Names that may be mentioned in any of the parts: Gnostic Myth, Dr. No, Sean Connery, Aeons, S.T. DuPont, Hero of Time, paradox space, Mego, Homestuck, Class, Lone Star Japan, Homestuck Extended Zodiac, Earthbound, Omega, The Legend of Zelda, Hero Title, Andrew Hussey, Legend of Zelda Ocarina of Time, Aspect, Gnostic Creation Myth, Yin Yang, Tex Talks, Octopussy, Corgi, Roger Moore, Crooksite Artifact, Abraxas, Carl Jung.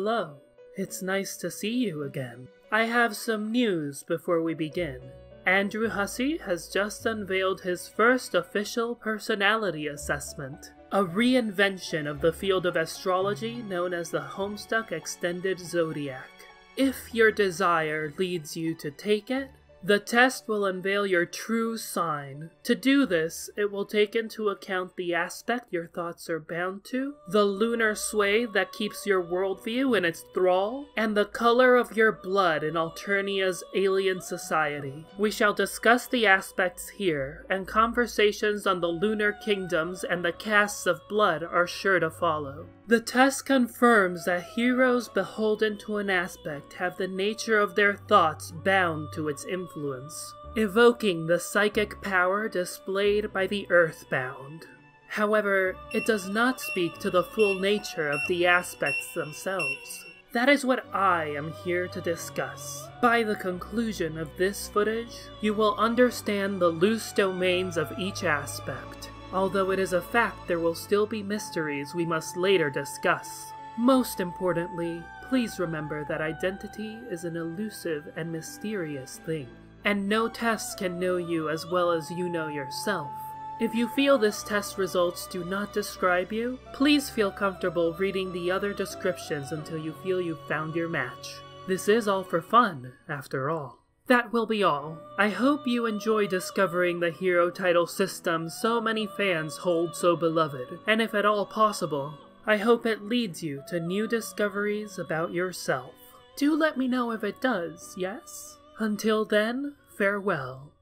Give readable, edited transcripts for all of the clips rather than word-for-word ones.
Hello, it's nice to see you again. I have some news before we begin. Andrew Hussey has just unveiled his first official personality assessment, a reinvention of the field of astrology known as the Homestuck Extended Zodiac. If your desire leads you to take it, the test will unveil your true sign. To do this, it will take into account the aspect your thoughts are bound to, the lunar sway that keeps your worldview in its thrall, and the color of your blood in Alternia's alien society. We shall discuss the aspects here, and conversations on the lunar kingdoms and the castes of blood are sure to follow. The test confirms that heroes beholden to an aspect have the nature of their thoughts bound to its influence, evoking the psychic power displayed by the Earthbound. However, it does not speak to the full nature of the aspects themselves. That is what I am here to discuss. By the conclusion of this footage, you will understand the loose domains of each aspect. Although it is a fact there will still be mysteries we must later discuss. Most importantly, please remember that identity is an elusive and mysterious thing, and no test can know you as well as you know yourself. If you feel this test results do not describe you, please feel comfortable reading the other descriptions until you feel you've found your match. This is all for fun, after all. That will be all. I hope you enjoy discovering the Hero Title system so many fans hold so beloved, and if at all possible, I hope it leads you to new discoveries about yourself. Do let me know if it does, yes? Until then, farewell.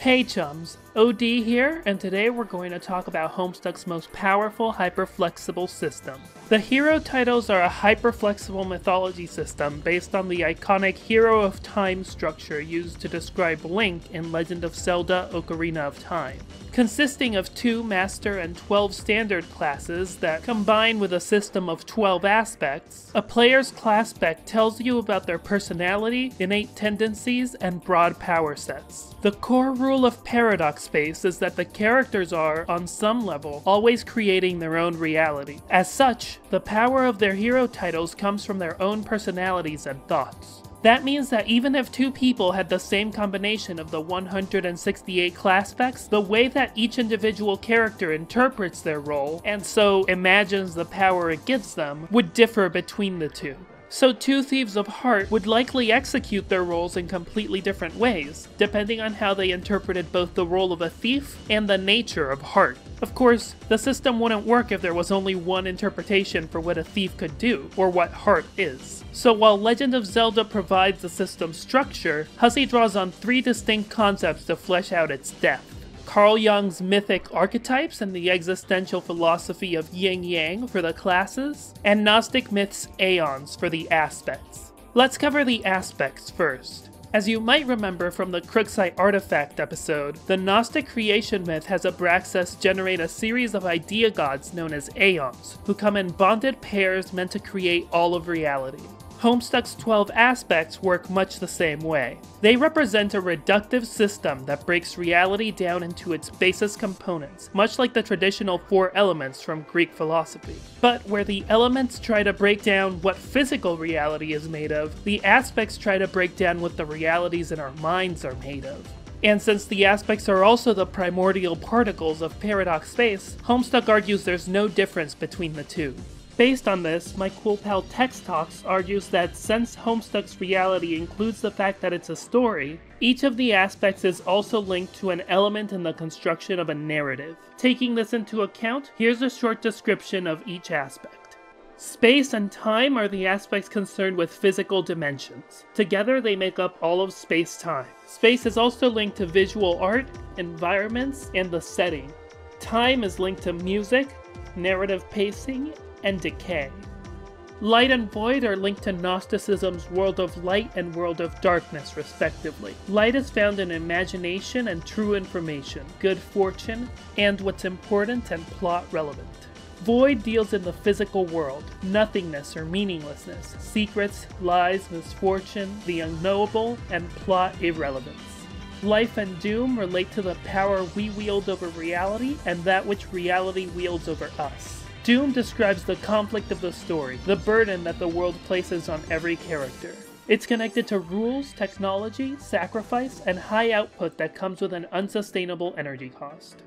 Hey chums, OD here, and today we're going to talk about Homestuck's most powerful hyper-flexible system. The Hero Titles are a hyper-flexible mythology system based on the iconic Hero of Time structure used to describe Link in Legend of Zelda Ocarina of Time, consisting of 2 Master and 12 Standard classes that combine with a system of 12 aspects. A player's class spec tells you about their personality, innate tendencies, and broad power sets. The core rule of paradox space is that the characters are, on some level, always creating their own reality. As such, the power of their hero titles comes from their own personalities and thoughts. That means that even if 2 people had the same combination of the 168 class specs, the way that each individual character interprets their role, and so imagines the power it gives them, would differ between the 2. So 2 Thieves of Heart would likely execute their roles in completely different ways, depending on how they interpreted both the role of a thief and the nature of heart. Of course, the system wouldn't work if there was only one interpretation for what a thief could do, or what heart is. So while Legend of Zelda provides the system's structure, Hussey draws on 3 distinct concepts to flesh out its depth. Carl Jung's mythic archetypes and the existential philosophy of Yin Yang for the classes, and Gnostic Myth's Aeons for the aspects. Let's cover the aspects first. As you might remember from the Crooksite Artifact episode, the Gnostic Creation Myth has Abraxas generate a series of idea gods known as Aeons, who come in bonded pairs meant to create all of reality. Homestuck's 12 aspects work much the same way. They represent a reductive system that breaks reality down into its basest components, much like the traditional 4 elements from Greek philosophy. But where the elements try to break down what physical reality is made of, the aspects try to break down what the realities in our minds are made of. And since the aspects are also the primordial particles of paradox space, Homestuck argues there's no difference between the 2. Based on this, my cool pal Tex Talks argues that since Homestuck's reality includes the fact that it's a story, each of the aspects is also linked to an element in the construction of a narrative. Taking this into account, here's a short description of each aspect. Space and time are the aspects concerned with physical dimensions. Together they make up all of space-time. Space is also linked to visual art, environments, and the setting. Time is linked to music, narrative pacing, and decay. Light and void are linked to Gnosticism's world of light and world of darkness, respectively. Light is found in imagination and true information, good fortune, and what's important and plot relevant. Void deals in the physical world, nothingness or meaninglessness, secrets, lies, misfortune, the unknowable, and plot irrelevance. Life and doom relate to the power we wield over reality and that which reality wields over us. Doom describes the conflict of the story, the burden that the world places on every character. It's connected to rules, technology, sacrifice, and high output that comes with an unsustainable energy cost.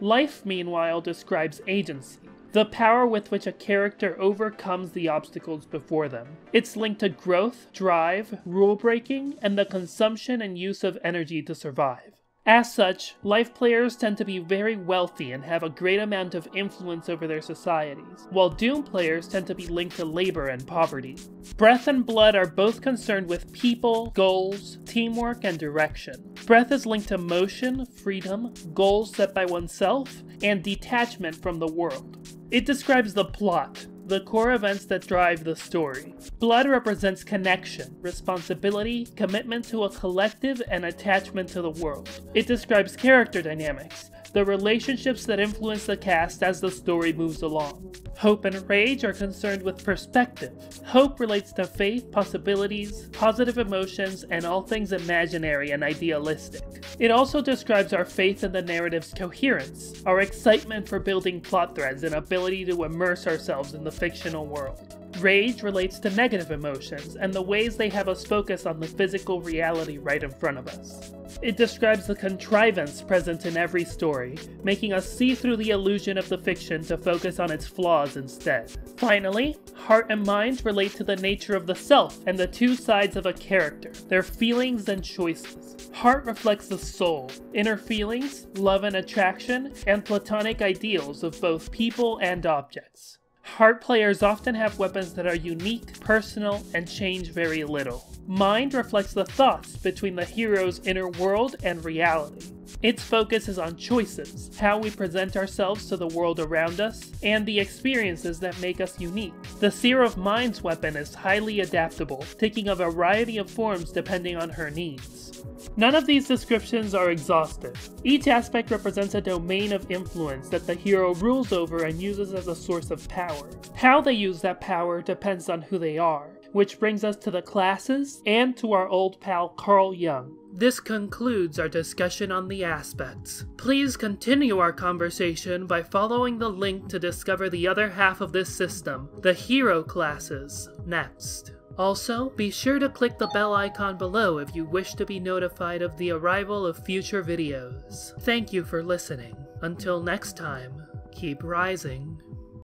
Life, meanwhile, describes agency, the power with which a character overcomes the obstacles before them. It's linked to growth, drive, rule-breaking, and the consumption and use of energy to survive. As such, life players tend to be very wealthy and have a great amount of influence over their societies, while Doom players tend to be linked to labor and poverty. Breath and Blood are both concerned with people, goals, teamwork, and direction. Breath is linked to motion, freedom, goals set by oneself, and detachment from the world. It describes the plot, the core events that drive the story. Blood represents connection, responsibility, commitment to a collective, and attachment to the world. It describes character dynamics, the relationships that influence the cast as the story moves along. Hope and Rage are concerned with perspective. Hope relates to faith, possibilities, positive emotions, and all things imaginary and idealistic. It also describes our faith in the narrative's coherence, our excitement for building plot threads, and ability to immerse ourselves in the fictional world. Rage relates to negative emotions and the ways they have us focus on the physical reality right in front of us. It describes the contrivance present in every story, making us see through the illusion of the fiction to focus on its flaws instead. Finally, Heart and Mind relate to the nature of the self and the two sides of a character, their feelings and choices. Heart reflects the soul, inner feelings, love and attraction, and platonic ideals of both people and objects. Heart players often have weapons that are unique, personal, and change very little. Mind reflects the thoughts between the hero's inner world and reality. Its focus is on choices, how we present ourselves to the world around us, and the experiences that make us unique. The Seer of Mind's weapon is highly adaptable, taking a variety of forms depending on her needs. None of these descriptions are exhaustive. Each aspect represents a domain of influence that the hero rules over and uses as a source of power. How they use that power depends on who they are, which brings us to the classes and to our old pal Carl Jung. This concludes our discussion on the aspects. Please continue our conversation by following the link to discover the other half of this system, the hero classes, next. Also, be sure to click the bell icon below if you wish to be notified of the arrival of future videos. Thank you for listening. Until next time, keep rising.